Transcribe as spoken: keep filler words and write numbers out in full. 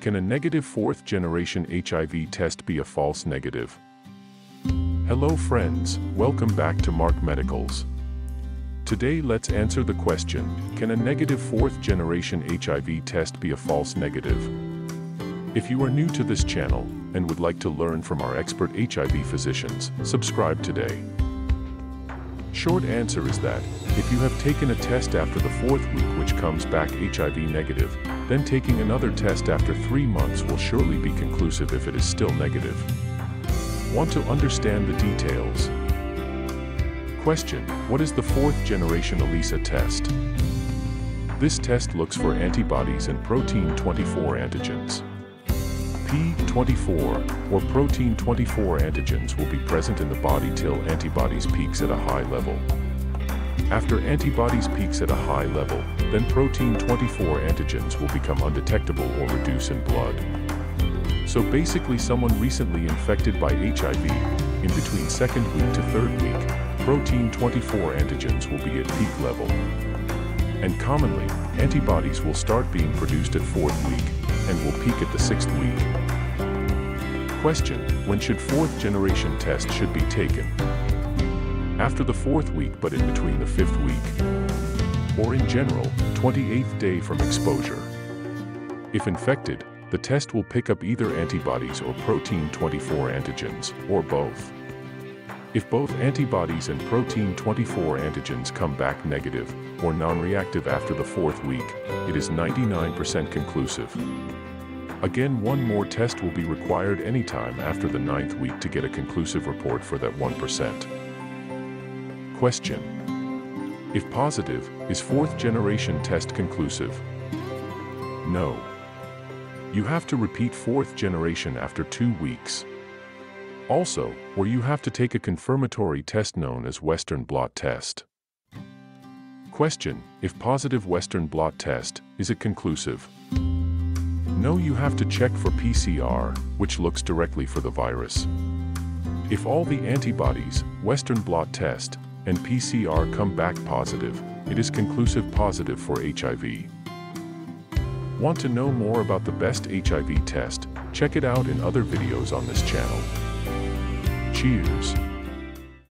Can a negative fourth generation H I V test be a false negative? Hello friends, welcome back to Mark Medicals. Today let's answer the question, can a negative fourth generation H I V test be a false negative? If you are new to this channel and would like to learn from our expert H I V physicians, subscribe today. Short answer is that, if you have taken a test after the fourth week which comes back H I V negative, then taking another test after three months will surely be conclusive if it is still negative. Want to understand the details? Question: what is the fourth generation ELISA test? This test looks for antibodies and protein twenty-four antigens. P twenty-four, or protein twenty-four antigens will be present in the body till antibodies peaks at a high level. After antibodies peaks at a high level, then protein twenty-four antigens will become undetectable or reduce in blood. So basically someone recently infected by H I V, in between second week to third week, protein twenty-four antigens will be at peak level. And commonly, antibodies will start being produced at fourth week, and will peak at the sixth week. Question: when should fourth generation test should be taken? After the fourth week but in between the fifth week. Or in general, twenty-eighth day from exposure. If infected, the test will pick up either antibodies or protein twenty-four antigens, or both. If both antibodies and protein twenty-four antigens come back negative or non-reactive after the fourth week, it is ninety-nine percent conclusive. Again, one more test will be required anytime after the ninth week to get a conclusive report for that one percent. Question: if positive, is fourth generation test conclusive? No. You have to repeat fourth generation after two weeks. Also, or you have to take a confirmatory test known as Western blot test. Question: if positive Western blot test, is it conclusive? No, you have to check for P C R, which looks directly for the virus. If all the antibodies, Western blot test, and P C R come back positive, it is conclusive positive for H I V. Want to know more about the best H I V test? Check it out in other videos on this channel. Cheers.